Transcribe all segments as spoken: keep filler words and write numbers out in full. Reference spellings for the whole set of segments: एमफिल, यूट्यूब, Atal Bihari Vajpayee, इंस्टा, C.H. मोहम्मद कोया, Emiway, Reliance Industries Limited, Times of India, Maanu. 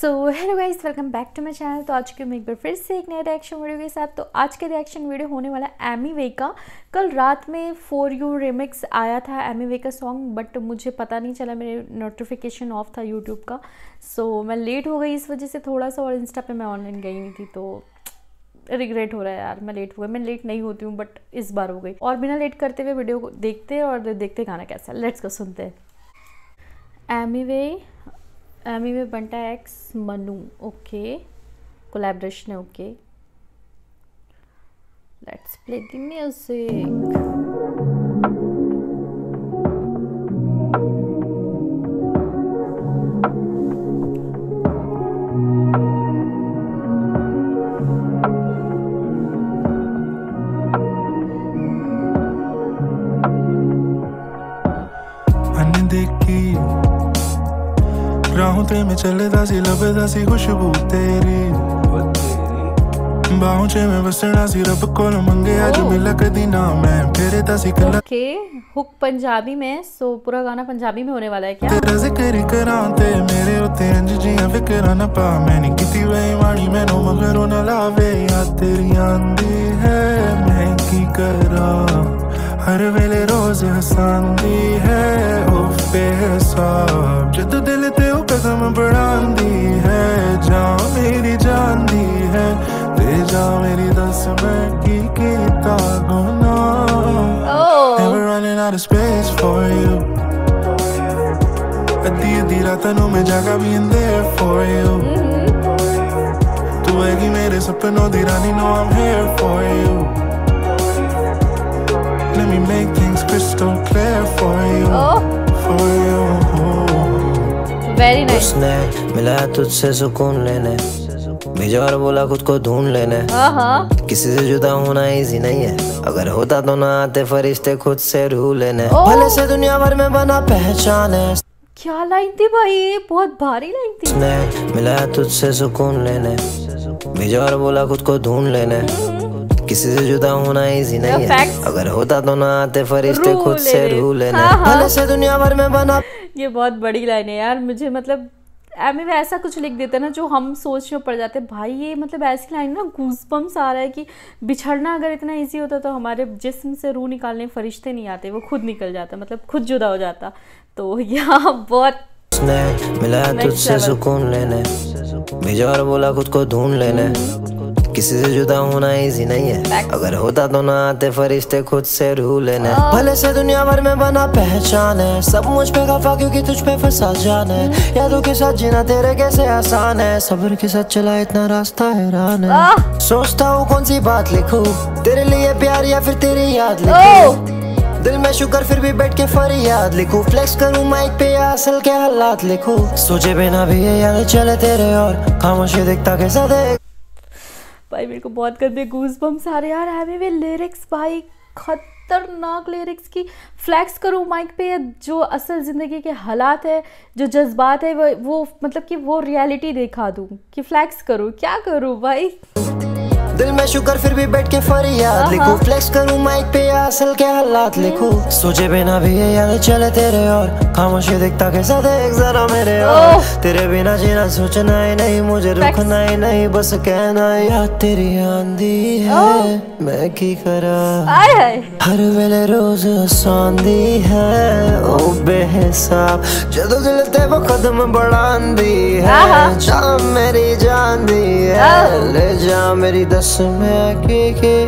So hello guys, welcome back to my channel. तो आज के मैं एक बार फिर से एक नए रिएक्शन वीडियो के साथ। तो आज के रिएक्शन वीडियो होने वाला एमिवे का। कल रात में फॉर यू रिमिक्स आया था एमिवे का सॉन्ग, बट मुझे पता नहीं चला, मेरे नोटिफिकेशन ऑफ था यूट्यूब का। सो मैं लेट हो गई इस वजह से थोड़ा सा, और इंस्टा पे मैं ऑनलाइन गई नहीं थी, तो रिग्रेट हो रहा है यार, मैं लेट हो गई। मैं लेट नहीं होती हूँ, बट इस बार हो गई। और बिना लेट करते हुए वीडियो को देखते हैं और देखते गाना कैसा है। लेट्स को सुनते हैं। Emiway Emiway Bantai x Manu, okay collaboration है, okay. Let's play the music. अनदेखी राहों ते में चलदा सी, लभदा सी खुशबू तेरी, बाहों च में बसना सी, रब कोल मंगे आज मिला कदी ना मैं फेरदा सी कला के हुक। पंजाबी में, सो पूरा गाना पंजाबी में होने वाला है क्या? तेरा जिक्र करां ते मेरे उते अंज जियां फिकरां ना पा, मैंने कीती बेईमानी मैनू मगरों ना लावे आ, तेरी आंदी है मैं की करां, हर वेले रोज हसांदी है उफ बेहसाब, जद दिल ते कसम बढ़ांदी है, जा मेरी जानदी है ते जा मेरी दस मैं की कीता गुना, never running out of space for you, अद्धी अद्धी रातां नूं मैं जागा भी in there for you, तू हैगी मेरे सपनों दी रानी, know I'm here for you, let me make things crystal clear for you, for you। Very nice. उसने मिला तुझसे सुकून लेने, भेजा और बोला खुद को ढूंढ लेने, किसी से जुदा होना इजी नहीं है, अगर होता तो ना आते फरिश्ते खुद से रू लेने, भले से दुनिया भर में बना पहचान है। क्या लाइन थी भाई, बहुत भारी लाइन थी। उसने मिला तुझसे सुकून लेने, भेजा और बोला खुद को ढूंढ लेने, किसी से जुदा होना इजी नहीं है, अगर होता तो ना आते फरिश्ते खुद से रू लेने, भले से दुनिया भर में बना। ये बहुत बड़ी लाइन है यार, मुझे मतलब एमिवे ऐसा कुछ लिख देता है ना जो हम सोच में पड़ जाते हैं भाई। ये मतलब ऐसी लाइन ना गूज़बम्स आ रहा है कि बिछड़ना अगर इतना इजी होता तो हमारे जिस्म से रूह निकालने फरिश्ते नहीं आते, वो खुद निकल जाता, मतलब खुद जुदा हो जाता। तो यहाँ बहुत मिला तुझसे सुकून लेने, भेजा और बोला खुद को ढूंढ लेने, किसी से जुदा होना इजी नहीं है, अगर होता तो ना आते फरिश्ते खुद से रू लेने, भले से दुनिया भर में बना पहचान है, सब मुझ पे खफा क्योंकि तुझ पे फंसा जान है, यादों के साथ जीना तेरे कैसे आसान है, सब्र के साथ चला इतना रास्ता हैरान है, सोचता हूँ कौन सी बात लिखूं, तेरे लिए प्यार या फिर तेरी याद लिखूं, दिल में शुक्र फिर भी बैठ के फरियाद लिखूं, फ्लेक्स करूं माइक पे या असल के हालात लिखूं, सोचे बिना भी ये याद चले तेरे और खामोशी दिखता कैसा देख। भाई मेरे को बहुत गंदे गूज़बम्स आ रहे यार एमिवे लिरिक्स, भाई खतरनाक लिरिक्स की। फ्लेक्स करूं माइक पे, जो असल ज़िंदगी के हालात है, जो जज्बात है, वो, वो मतलब कि वो रियलिटी दिखा दूं, कि फ्लेक्स करूं, क्या करूं भाई। दिल में शुक्र फिर भी बैठ के फरियाद लिखूं, फ्लेक्स करूं माइक पे या असल के हालात लिखूं, सोचे बिना भी ये याद चले तेरे और खामोशी दिखता कैसा देख जरा मेरे और, तेरे बिना जीना सोचना ही नहीं, मुझे रुकना ही नहीं, बस कहना यार तेरी आंधी है मैं की करा, हर वेले रोज सांदी है ओ बेहिसाब, जदों दिल ते वो कदम बढ़ांदी है, जा मेरी जानदी है ले जा मेरी मैं के के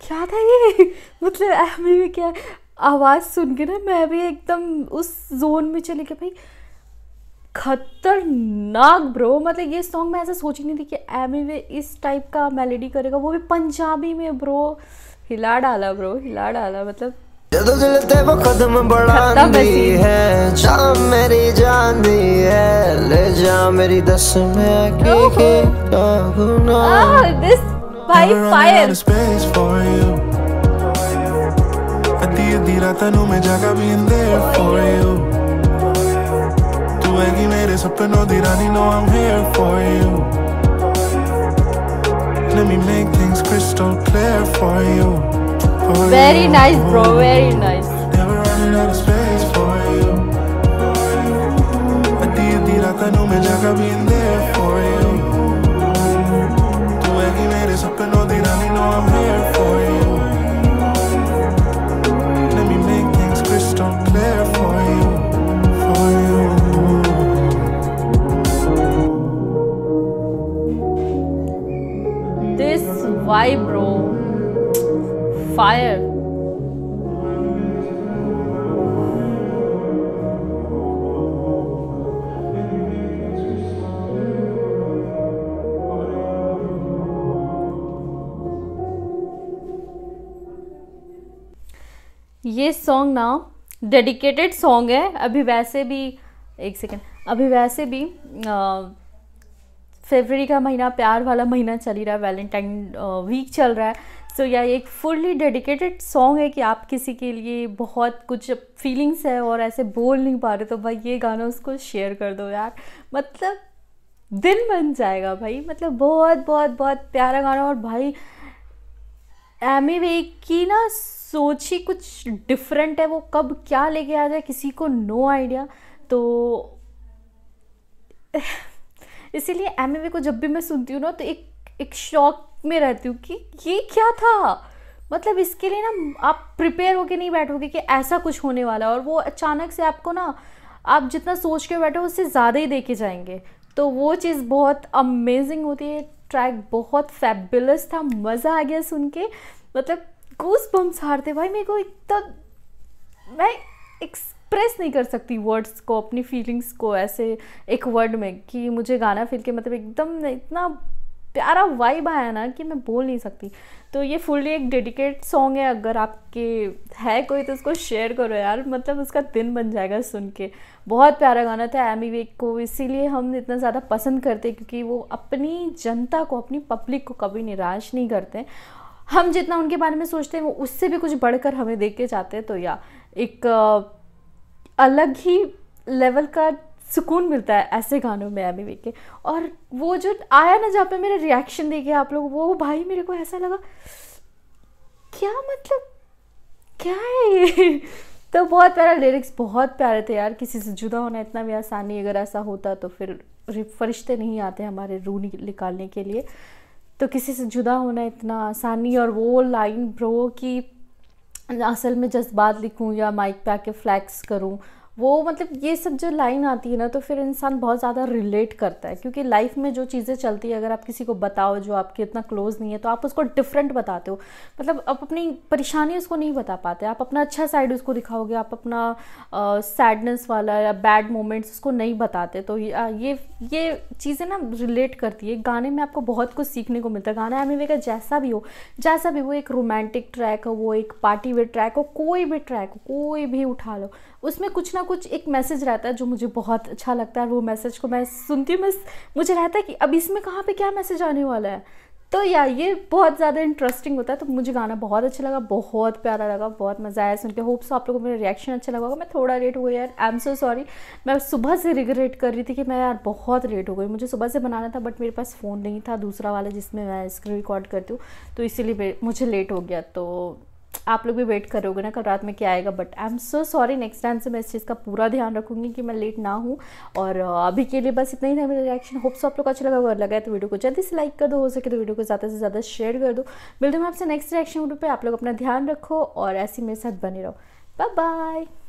क्या था ये। मतलब एमिवे क्या आवाज़ सुन के ना मैं भी एकदम उस जोन में चली गई भाई, खतरनाक ब्रो। मतलब ये सॉन्ग मैं ऐसा सोची नहीं थी कि एमिवे इस टाइप का मेलोडी करेगा, वो भी पंजाबी में। ब्रो हिला डाला, ब्रो हिला डाला। मतलब जदों दिल ते वो कदम बढ़ांदी है, जा मेरी जानदी है ले जा मेरी दस मैं की की गुना, दिस भाई फायर स्पेस फॉर यू, अद्धी अद्धी रातां नूं मैं जागा भी in there for you, तू हैगी मेरे सपनों दी रानी, know I'm here for you, let me make things crystal clear for you। Very nice, bro. Very nice. Never running out of space for you. I've been there for you. Tú aquí vienes a pelo de la mí, no I'm here for you. Let me make things crystal clear for you, for you. This vibe, bro, fire. ये song ना dedicated song है। अभी वैसे भी एक second अभी वैसे भी फरवरी का महीना प्यार वाला महीना चल ही रहा है, वैलेंटाइन वीक चल रहा है। सो so, यह yeah, एक फुल्ली डेडिकेटेड सॉन्ग है कि आप किसी के लिए बहुत कुछ फीलिंग्स है और ऐसे बोल नहीं पा रहे तो भाई ये गाना उसको शेयर कर दो यार, मतलब दिल बन जाएगा भाई। मतलब बहुत बहुत बहुत प्यारा गाना। और भाई एमिवे की ना सोच ही कुछ डिफरेंट है, वो कब क्या लेके आ जाए किसी को नो आइडिया। तो इसीलिए एमिवे को जब भी मैं सुनती हूँ ना तो एक एक शॉक में रहती हूँ कि ये क्या था। मतलब इसके लिए ना आप प्रिपेयर होके नहीं बैठोगे कि ऐसा कुछ होने वाला है और वो अचानक से आपको ना आप जितना सोच के बैठो उससे ज़्यादा ही देके जाएंगे। तो वो चीज़ बहुत अमेजिंग होती है। ट्रैक बहुत फैबुलस था, मज़ा आ गया सुन के। मतलब गूज़बम्स आ रहे थे भाई मेरे को, एकदम मैं एक्सप्रेस नहीं कर सकती वर्ड्स को, अपनी फीलिंग्स को ऐसे एक वर्ड में कि मुझे गाना फील के मतलब एकदम इतना प्यारा वाइब आया ना कि मैं बोल नहीं सकती। तो ये फुल्ली एक डेडिकेट सॉन्ग है, अगर आपके है कोई तो उसको शेयर करो यार, मतलब उसका दिन बन जाएगा सुन के। बहुत प्यारा गाना था। एमिवे को इसीलिए हम इतना ज़्यादा पसंद करते हैं क्योंकि वो अपनी जनता को, अपनी पब्लिक को कभी निराश नहीं करते। हम जितना उनके बारे में सोचते हैं वो उससे भी कुछ बढ़कर हमें देख के जाते हैं। तो या एक अलग ही लेवल का सुकून मिलता है ऐसे गानों में एमिवे के। और वो जो आया ना जहाँ पे मेरा रिएक्शन देखे आप लोग, वो भाई मेरे को ऐसा लगा क्या, मतलब क्या है ये। तो बहुत प्यारा लिरिक्स, बहुत प्यारे थे यार। किसी से जुदा होना इतना भी आसान नहीं, अगर ऐसा होता तो फिर फरिश्ते नहीं आते हमारे रूह निकालने के लिए। तो किसी से जुदा होना इतना आसान नहीं। और वो लाइन ब्रो कि असल में जज्बात लिखूँ या माइक पे आके फ्लैक्स करूँ, वो मतलब ये सब जो लाइन आती है ना तो फिर इंसान बहुत ज़्यादा रिलेट करता है क्योंकि लाइफ में जो चीज़ें चलती है अगर आप किसी को बताओ जो आपके इतना क्लोज़ नहीं है तो आप उसको डिफरेंट बताते हो। मतलब आप अपनी परेशानी उसको नहीं बता पाते, आप अपना अच्छा साइड उसको दिखाओगे, आप अपना सैडनेस वाला या बैड मोमेंट्स उसको नहीं बताते। तो ये ये चीज़ें ना रिलेट करती है। गाने में आपको बहुत कुछ सीखने को मिलता है। गाना एमिवे का जैसा भी हो जैसा भी, वो एक रोमांटिक ट्रैक हो, वो एक पार्टी वे ट्रैक हो, कोई भी ट्रैक हो, कोई भी उठा लो, उसमें कुछ ना कुछ एक मैसेज रहता है जो मुझे बहुत अच्छा लगता है। वो मैसेज को मैं सुनती हूँ, मैं मुझे रहता है कि अब इसमें कहाँ पे क्या मैसेज आने वाला है। तो यार ये बहुत ज़्यादा इंटरेस्टिंग होता है। तो मुझे गाना बहुत अच्छा लगा, बहुत प्यारा लगा, बहुत मज़ा आया सुन के। होप्स आप लोगों को मेरा रिएक्शन अच्छा लगा होगा। मैं थोड़ा लेट हो गई यार, आई एम सो सॉरी। मैं सुबह से रिग्रेट कर रही थी कि मैं यार बहुत लेट हो गई, मुझे सुबह से बनाना था बट मेरे पास फ़ोन नहीं था दूसरा वाला जिसमें मैं इसको रिकॉर्ड करती हूँ, तो इसीलिए मुझे लेट हो गया। तो आप लोग भी वेट करोगे ना कल रात में क्या आएगा, but I am so sorry. Next time से मैं इस चीज़ का पूरा ध्यान रखूंगी कि मैं लेट ना हूँ। और अभी के लिए बस इतना ही था मेरा रिएक्शन। होप्स आप लोग को अच्छा लगा। अगर लगा है तो वीडियो को जल्दी से लाइक कर दो, हो सके तो वीडियो को ज़्यादा से ज़्यादा शेयर कर दो। मिलते हैं आपसे नेक्स्ट रिएक्शन वीडियो पर। आप लोग अपना ध्यान रखो और ऐसे मेरे साथ बने रहो। Bye bye.